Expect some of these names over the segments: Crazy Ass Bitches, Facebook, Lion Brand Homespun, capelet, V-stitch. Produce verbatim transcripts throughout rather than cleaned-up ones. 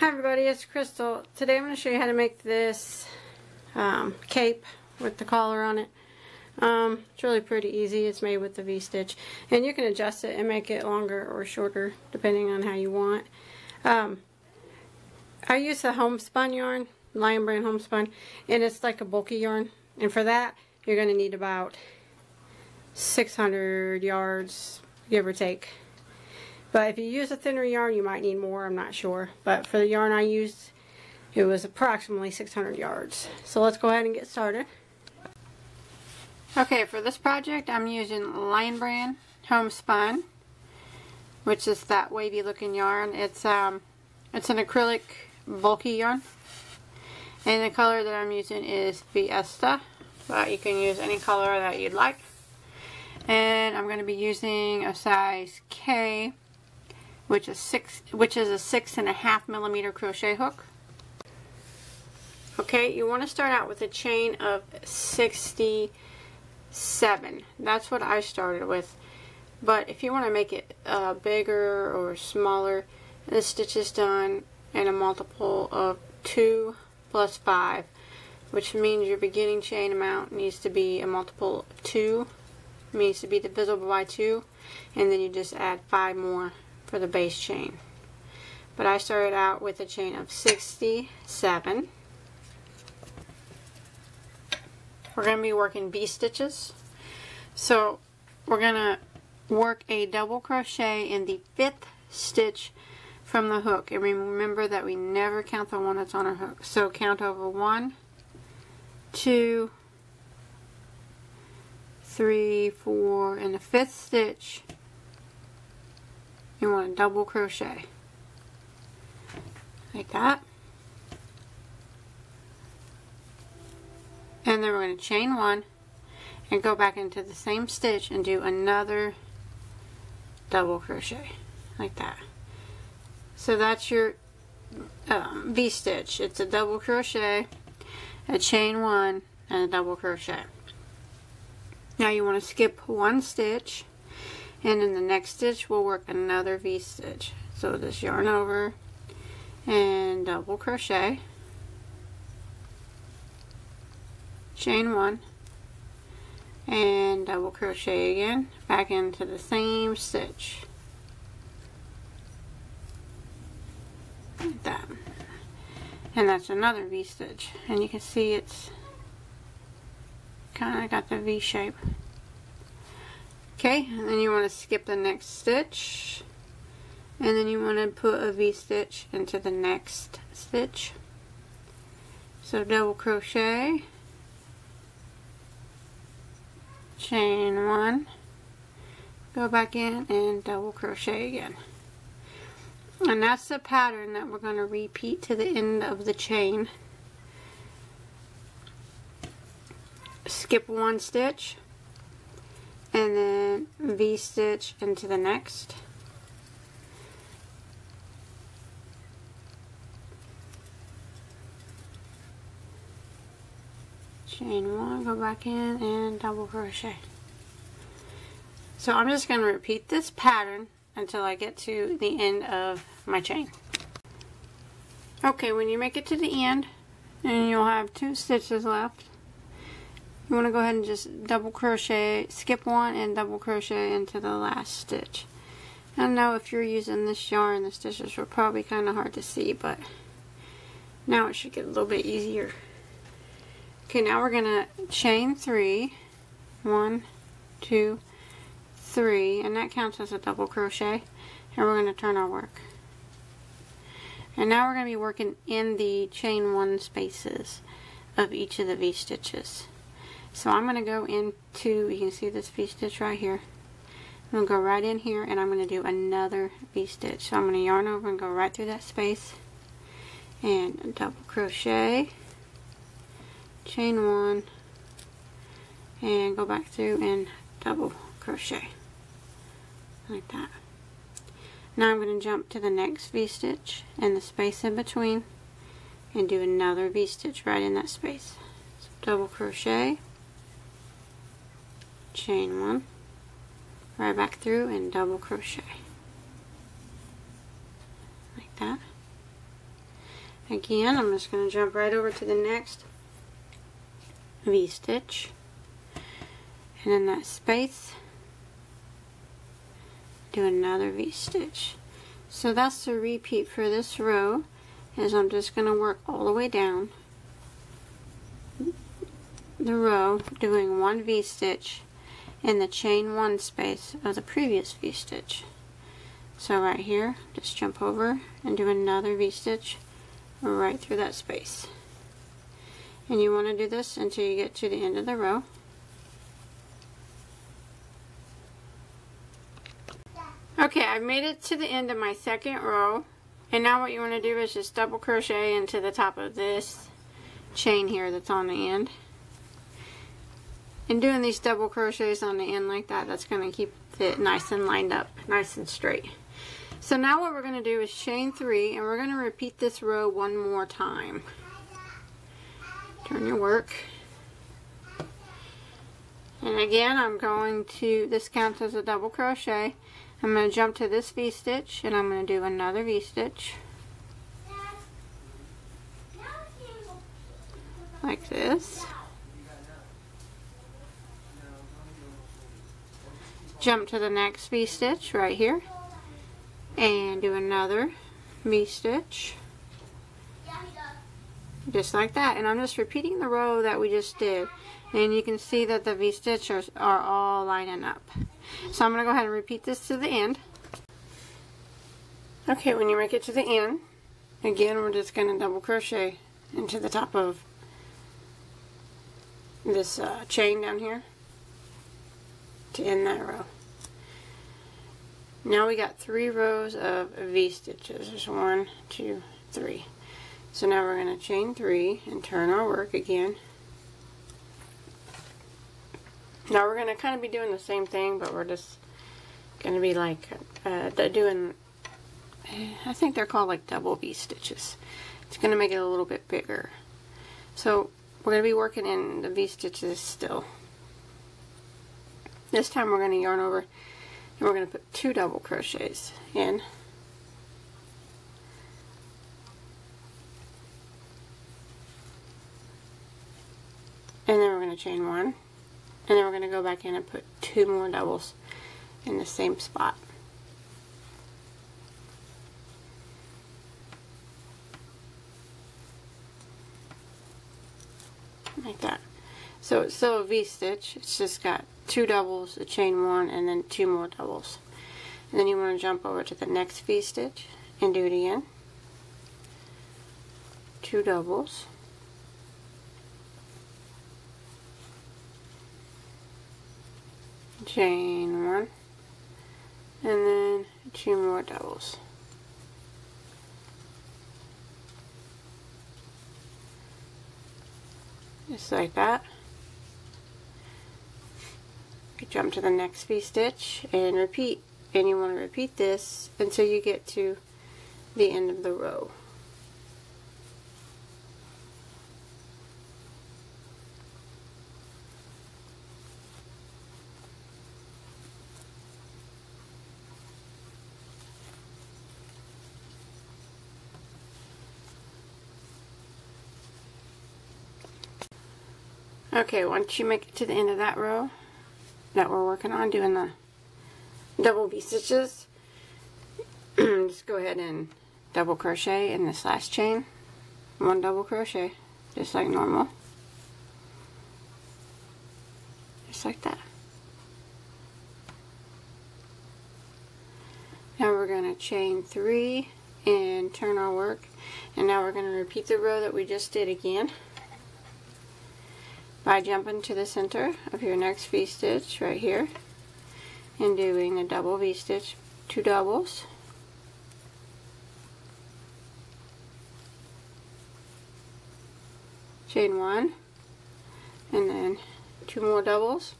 Hi everybody, it's Crystal. Today I'm going to show you how to make this um, cape with the collar on it. Um, it's really pretty easy. It's made with the V-stitch. And you can adjust it and make it longer or shorter depending on how you want. Um, I use the homespun yarn, Lion Brand Homespun, and it's like a bulky yarn. And for that, you're going to need about six hundred yards, give or take. But if you use a thinner yarn, you might need more, I'm not sure. But for the yarn I used, it was approximately six hundred yards. So let's go ahead and get started. Okay, for this project, I'm using Lion Brand Homespun, which is that wavy looking yarn. It's, um, it's an acrylic bulky yarn. And the color that I'm using is Fiesta, but you can use any color that you'd like. And I'm going to be using a size K. Which is six, which is a six and a half millimeter crochet hook. Okay, you want to start out with a chain of sixty-seven. That's what I started with. But if you want to make it uh, bigger or smaller, the stitch is done in a multiple of two plus five, which means your beginning chain amount needs to be a multiple of two, it needs to be divisible by two, and then you just add five more for the base chain. But I started out with a chain of sixty-seven. We're going to be working V stitches, so we're going to work a double crochet in the fifth stitch from the hook, and remember that we never count the one that's on our hook, so count over one, two, three, four, and the fifth stitch you want to double crochet like that, and then we're going to chain one and go back into the same stitch and do another double crochet like that. So that's your um, V stitch. It's a double crochet, a chain one, and a double crochet. Now you want to skip one stitch, and in the next stitch we'll work another V stitch. So just yarn over and double crochet, chain one, and double crochet again back into the same stitch like that, and that's another V stitch. And you can see it's kind of got the V shape. Okay, and then you want to skip the next stitch, and then you want to put a V-stitch into the next stitch. So double crochet, chain one, go back in and double crochet again. And that's the pattern that we're going to repeat to the end of the chain. Skip one stitch, and then V-stitch into the next, chain one, go back in and double crochet. So I'm just going to repeat this pattern until I get to the end of my chain. Okay, when you make it to the end and you'll have two stitches left, you want to go ahead and just double crochet, skip one and double crochet into the last stitch. I know if you're using this yarn, the stitches were probably kind of hard to see, but now it should get a little bit easier. Okay, now we're going to chain three. One, two, three, and that counts as a double crochet. And we're going to turn our work. And now we're going to be working in the chain one spaces of each of the V stitches. So I'm going to go into, you can see this V-stitch right here. I'm going to go right in here and I'm going to do another V-stitch. So I'm going to yarn over and go right through that space. And double crochet, chain one, and go back through and double crochet. Like that. Now I'm going to jump to the next V-stitch and the space in between. And do another V-stitch right in that space. So double crochet, chain one, right back through and double crochet like that, Again, I'm just going to jump right over to the next V-stitch, and in that space do another V-stitch. So that's the repeat for this row, is I'm just going to work all the way down the row doing one V-stitch in the chain one space of the previous V-stitch. So right here, just jump over and do another V-stitch right through that space. And you want to do this until you get to the end of the row. Okay, I've made it to the end of my second row, and now what you want to do is just double crochet into the top of this chain here that's on the end. And doing these double crochets on the end like that, that's going to keep it nice and lined up, nice and straight. So now what we're going to do is chain three, and we're going to repeat this row one more time. Turn your work. And again, I'm going to, this counts as a double crochet. I'm going to jump to this V-stitch, and I'm going to do another V-stitch. Like this. Jump to the next V-stitch right here, and do another V-stitch just like that. And I'm just repeating the row that we just did, and you can see that the V-stitches are all lining up. So I'm going to go ahead and repeat this to the end. Okay, when you make it to the end, again we're just going to double crochet into the top of this uh, chain down here to end that row. Now we got three rows of V-stitches. There's one, two, three. So now we're going to chain three and turn our work again. Now we're going to kind of be doing the same thing, but we're just going to be like uh, doing, I think they're called like double V-stitches. It's going to make it a little bit bigger. So we're going to be working in the V-stitches still. This time we're going to yarn over, and we're going to put two double crochets in. And then we're going to chain one. And then we're going to go back in and put two more doubles in the same spot. Like that. So it's still a V-stitch, it's just got two doubles, a chain one, and then two more doubles. And then you want to jump over to the next V-stitch and do it again. Two doubles. Chain one. And then two more doubles. Just like that. Jump to the next V-stitch and repeat, and you want to repeat this until you get to the end of the row. Okay, once you make it to the end of that row that we're working on doing the double V-stitches, just go ahead and double crochet in this last chain, one double crochet, just like normal, just like that. Now we're going to chain three and turn our work, and now we're going to repeat the row that we just did again by jumping to the center of your next V-stitch right here and doing a double V-stitch, two doubles, chain one, and then two more doubles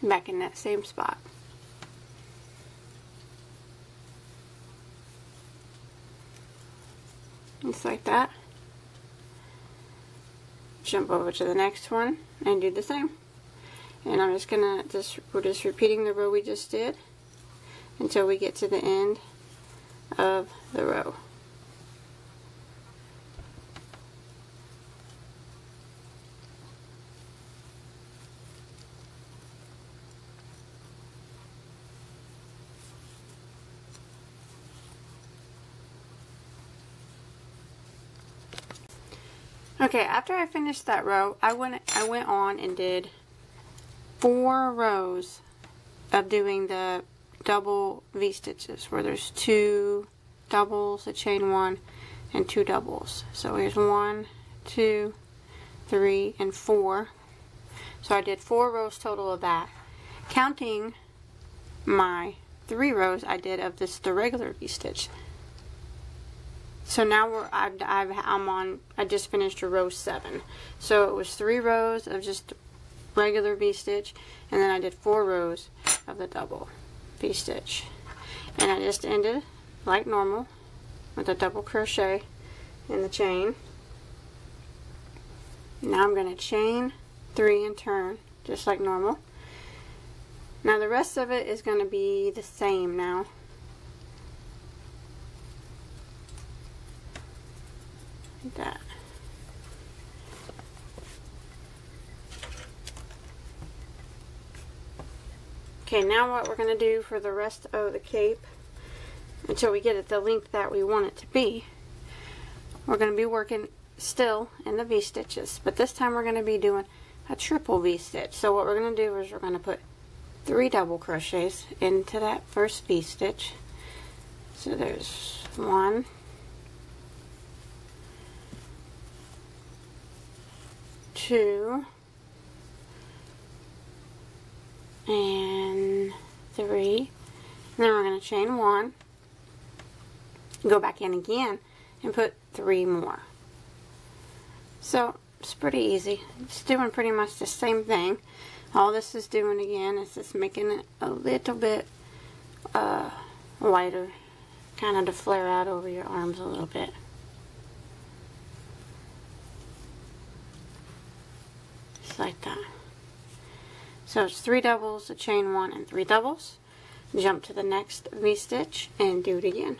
back in that same spot. Just like that. Jump over to the next one and do the same. And I'm just gonna just we're just repeating the row we just did until we get to the end of the row. Okay, after I finished that row, I went I went on and did four rows of doing the double V-stitches, where there's two doubles, a chain one, and two doubles. So here's one, two, three, and four. So I did four rows total of that, counting my three rows I did of this the regular V-stitch. So now we're I've, I've, I'm on. I just finished row seven. So it was three rows of just regular V-stitch, and then I did four rows of the double V-stitch, and I just ended like normal with a double crochet in the chain. Now I'm going to chain three and turn just like normal. Now the rest of it is going to be the same now. Like that. Okay, now what we're going to do for the rest of the cape, until we get it the length that we want it to be, we're going to be working still in the V-stitches, but this time we're going to be doing a triple V-stitch. So what we're going to do is we're going to put three double crochets into that first V-stitch. So there's one, two, and three, and then we're going to chain one, go back in again, and put three more. So it's pretty easy. It's doing pretty much the same thing. All this is doing again is just making it a little bit uh, lighter, kind of to flare out over your arms a little bit. Like that. So it's three doubles, a chain one, and three doubles. Jump to the next V-stitch and do it again.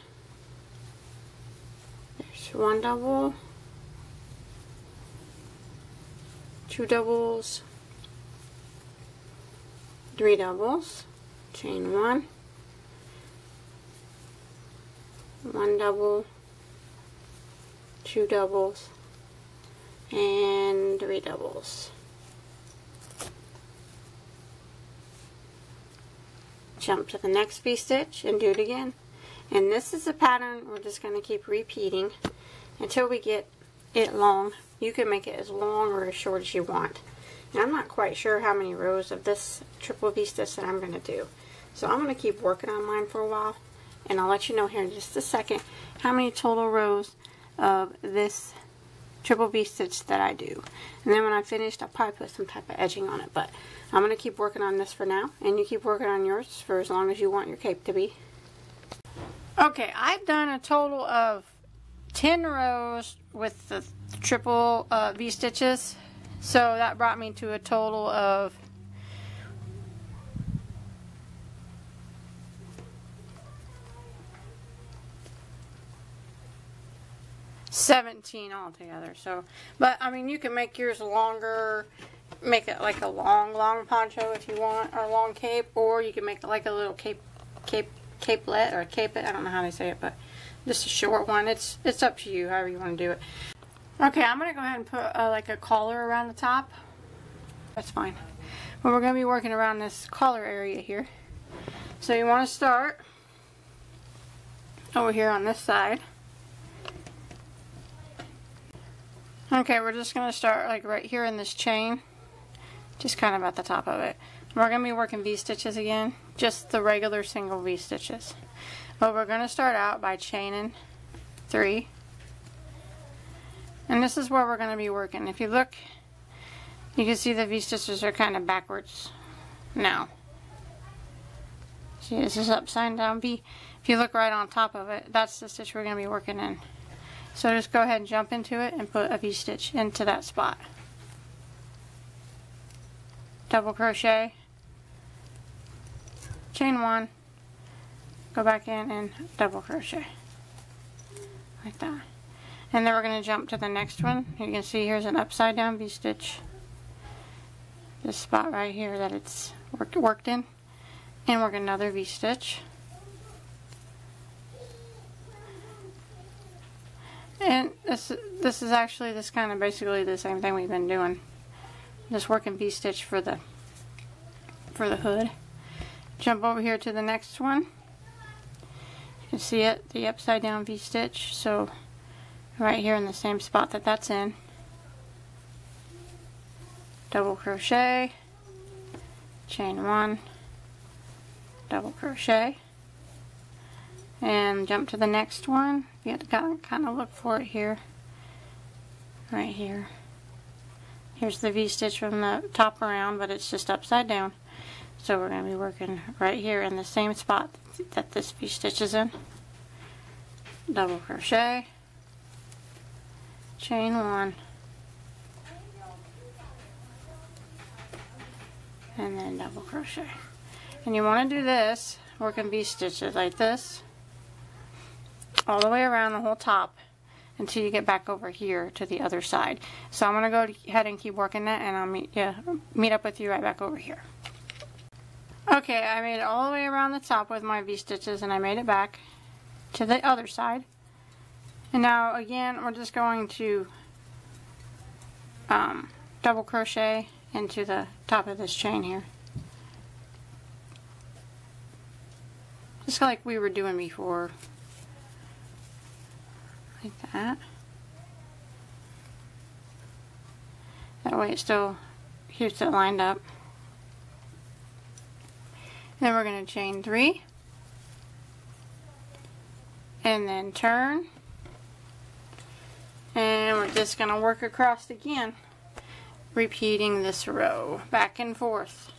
There's one double, two doubles, three doubles, chain one, one double, two doubles, and three doubles. Jump to the next V-stitch and do it again. And this is a pattern we're just going to keep repeating until we get it long. You can make it as long or as short as you want. And I'm not quite sure how many rows of this triple V-stitch that I'm going to do. So I'm going to keep working on mine for a while, and I'll let you know here in just a second how many total rows of this triple V-stitch that I do. And then when I'm finished, I'll probably put some type of edging on it, but I'm going to keep working on this for now, and you keep working on yours for as long as you want your cape to be. Okay, I've done a total of ten rows with the triple uh, V-stitches, so that brought me to a total of seventeen altogether. So, but I mean, you can make yours longer, make it like a long, long poncho if you want, or a long cape, or you can make it like a little cape, cape, capelet, or a capet. I don't know how they say it, but just a short one. It's it's up to you, however you want to do it. Okay, I'm gonna go ahead and put uh, like a collar around the top. That's fine. But we're gonna be working around this collar area here. So you want to start over here on this side. Okay, we're just going to start like right here in this chain, just kind of at the top of it. We're going to be working V-stitches again, just the regular single V-stitches. But we're going to start out by chaining three. And this is where we're going to be working. If you look, you can see the V-stitches are kind of backwards now. See, this is upside down V. If you look right on top of it, that's the stitch we're going to be working in. So just go ahead and jump into it and put a V-stitch into that spot. Double crochet, chain one, go back in and double crochet. Like that. And then we're going to jump to the next one. You can see here's an upside down V-stitch. This spot right here that it's worked, worked in. And work another V-stitch. And this this is actually this kind of basically the same thing we've been doing. Just working V-stitch for the for the hood. Jump over here to the next one. You can see it, the upside down V-stitch. So right here in the same spot that that's in. Double crochet, chain one, double crochet, and jump to the next one. You have to kind of look for it here, right here. Here's the V-stitch from the top around, but it's just upside down. So we're going to be working right here in the same spot that this V-stitch is in. Double crochet, chain one, and then double crochet. And you want to do this, working V-stitches like this, all the way around the whole top until you get back over here to the other side. So I'm going to go ahead and keep working that, and I'll meet, yeah, meet up with you right back over here. Okay, I made it all the way around the top with my V-stitches, and I made it back to the other side. And now again, we're just going to um, double crochet into the top of this chain here. Just like we were doing before. Like that. That way it still keeps it lined up. And then we're going to chain three. And then turn. And we're just going to work across again. Repeating this row back and forth.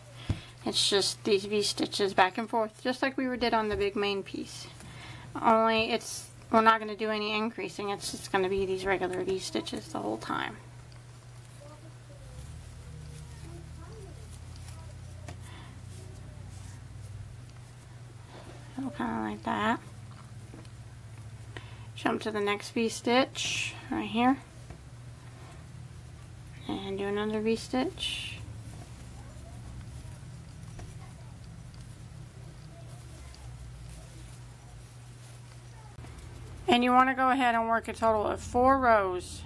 It's just these V-stitches back and forth, just like we were did on the big main piece. Only it's, we're not going to do any increasing, it's just going to be these regular V-stitches the whole time. So kind of like that. Jump to the next V-stitch right here. And do another V-stitch. And you want to go ahead and work a total of four rows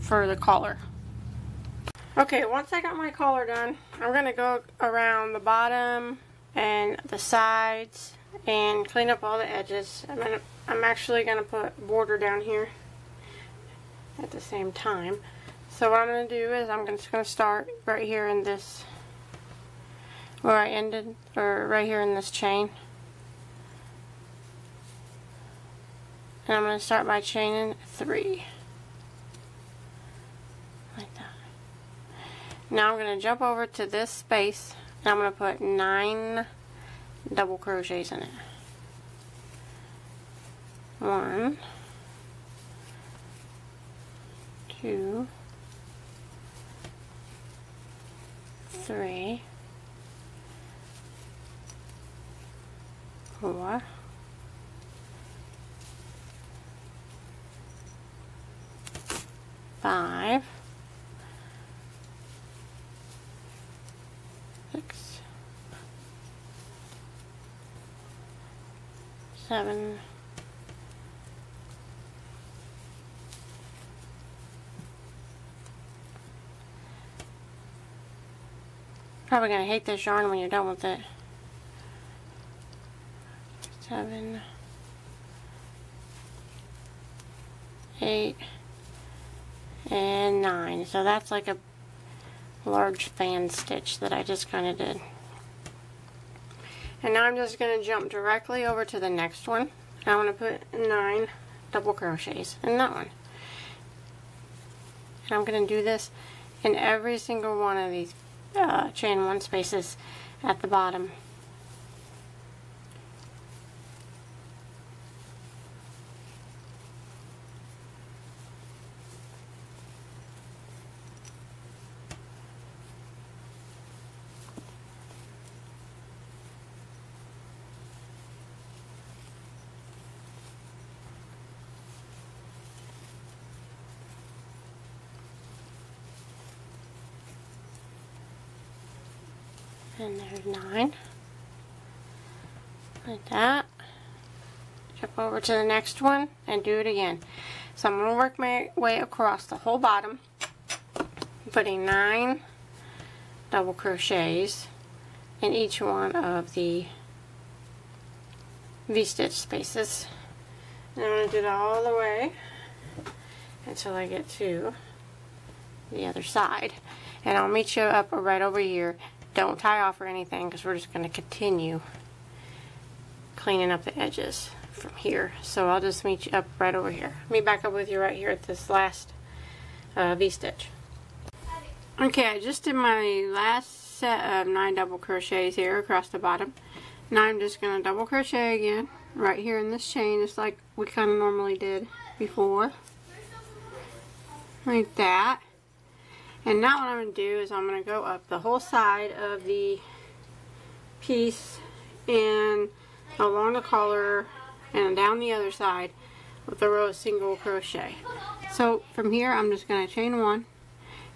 for the collar. Okay, once I got my collar done, I'm going to go around the bottom and the sides and clean up all the edges. I'm, gonna, I'm actually going to put border down here at the same time. So what I'm going to do is I'm just going to start right here in this, where I ended, or right here in this chain. And I'm going to start by chaining three. Like that. Now I'm going to jump over to this space and I'm going to put nine double crochets in it. One. Two. Three, four, five, six, seven, probably going to hate this yarn when you're done with it. Seven, eight, and nine. So that's like a large fan stitch that I just kind of did. And now I'm just going to jump directly over to the next one. I want to put nine double crochets in that one. And I'm going to do this in every single one of these Uh, chain one spaces at the bottom. And there's nine. Like that. Jump over to the next one and do it again. So I'm going to work my way across the whole bottom, putting nine double crochets in each one of the V-stitch spaces. And I'm going to do that all the way until I get to the other side. And I'll meet you up right over here. Don't tie off or anything, because we're just going to continue cleaning up the edges from here. So I'll just meet you up right over here. Meet back up with you right here at this last uh, V-stitch. Okay, I just did my last set of nine double crochets here across the bottom. Now I'm just going to double crochet again right here in this chain, just like we kind of normally did before. Like that. And now what I'm going to do is I'm going to go up the whole side of the piece and along the collar and down the other side with a row of single crochet. So from here I'm just going to chain one,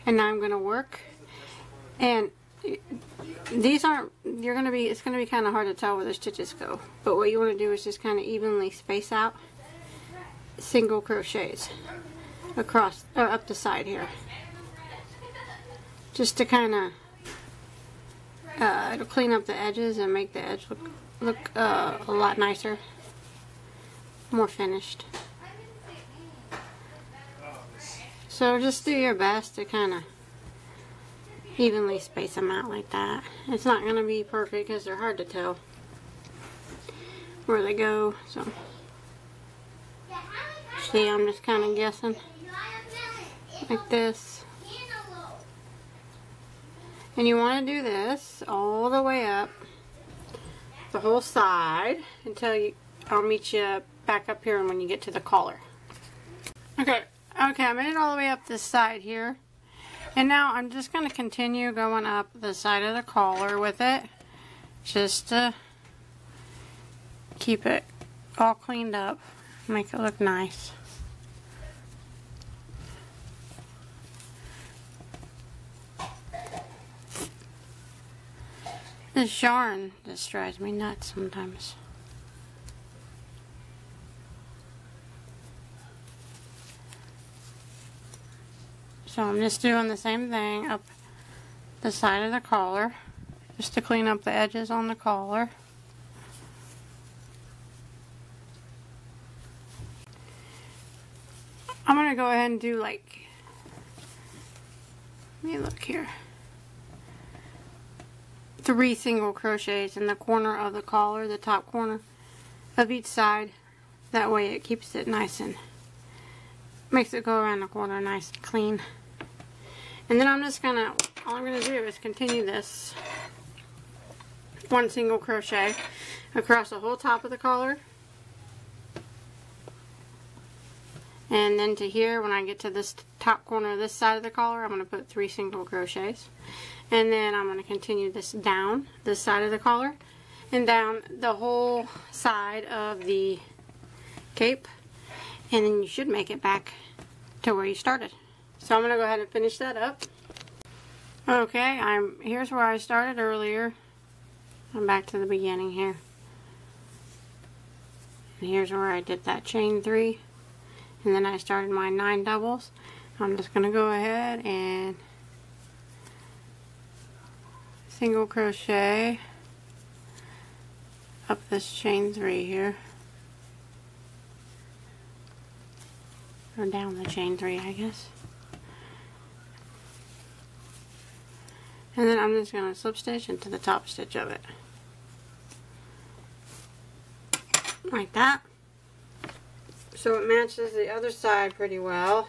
and now I'm going to work, and these aren't, you're going to be, it's going to be kind of hard to tell where the stitches go, but what you want to do is just kind of evenly space out single crochets across, or up the side here, just to kind of uh, it'll clean up the edges and make the edge look, look uh, a lot nicer, more finished. So just do your best to kind of evenly space them out like that. It's not going to be perfect because they're hard to tell where they go. So see, I'm just kind of guessing like this. And you want to do this all the way up the whole side until you, I'll meet you back up here when you get to the collar. Okay, okay, I made it all the way up this side here. And now I'm just going to continue going up the side of the collar with it, just to keep it all cleaned up, make it look nice. This yarn just drives me nuts sometimes. So I'm just doing the same thing up the side of the collar, just to clean up the edges on the collar. I'm going to go ahead and do, like, let me look here, three single crochets in the corner of the collar, the top corner of each side. That way it keeps it nice and makes it go around the corner nice and clean. And then I'm just gonna, all I'm gonna do is continue this one single crochet across the whole top of the collar, and then to here when I get to this top corner of this side of the collar, I'm gonna put three single crochets, and then I'm gonna continue this down this side of the collar and down the whole side of the cape, and then you should make it back to where you started. So I'm going to go ahead and finish that up. Okay, I'm here's where I started earlier. I'm back to the beginning here. And here's where I did that chain three. And then I started my nine doubles. I'm just going to go ahead and single crochet up this chain three here. Or down the chain three, I guess. And then I'm just going to slip stitch into the top stitch of it. Like that. So it matches the other side pretty well.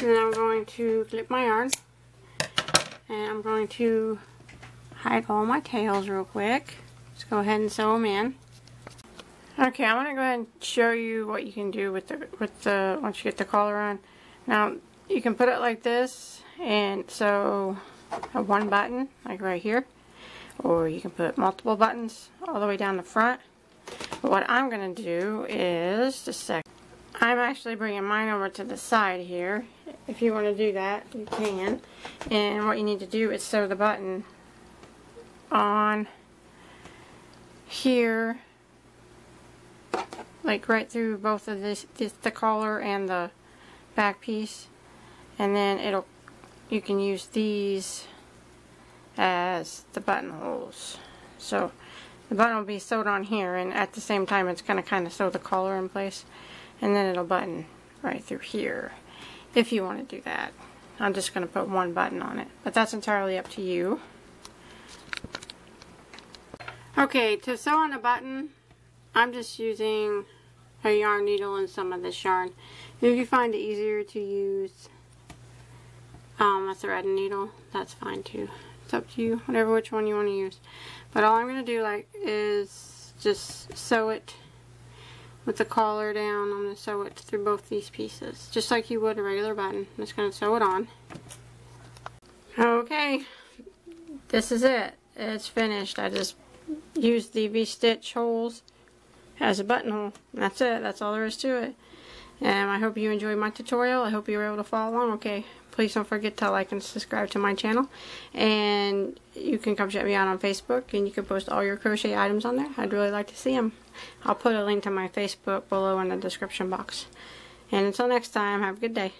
And then I'm going to clip my yarn. And I'm going to hide all my tails real quick. Just go ahead and sew them in. Okay, I'm gonna go ahead and show you what you can do with the with the once you get the collar on. Now you can put it like this and sew a one button like right here, or you can put multiple buttons all the way down the front. But what I'm gonna do is just a sec. I'm actually bringing mine over to the side here. If you want to do that, you can. And what you need to do is sew the button on here, like right through both of this, this the collar and the back piece, and then it'll you can use these as the buttonholes. So the button will be sewed on here, and at the same time it's going to kind of sew the collar in place, and then it'll button right through here if you want to do that. I'm just going to put one button on it, but that's entirely up to you. Okay, to sew on a button, I'm just using a yarn needle and some of this yarn. If you find it easier to use um, a thread needle, that's fine too. It's up to you, whatever which one you want to use. But all I'm going to do like is just sew it with the collar down. I'm going to sew it through both these pieces, just like you would a regular button. I'm just going to sew it on. Okay, this is it. It's finished. I just used the V-stitch holes as a buttonhole. That's it. That's all there is to it. And I hope you enjoyed my tutorial. I hope you were able to follow along. Okay, please don't forget to like and subscribe to my channel. And you can come check me out on Facebook, and you can post all your crochet items on there. I'd really like to see them. I'll put a link to my Facebook below in the description box. And until next time, have a good day.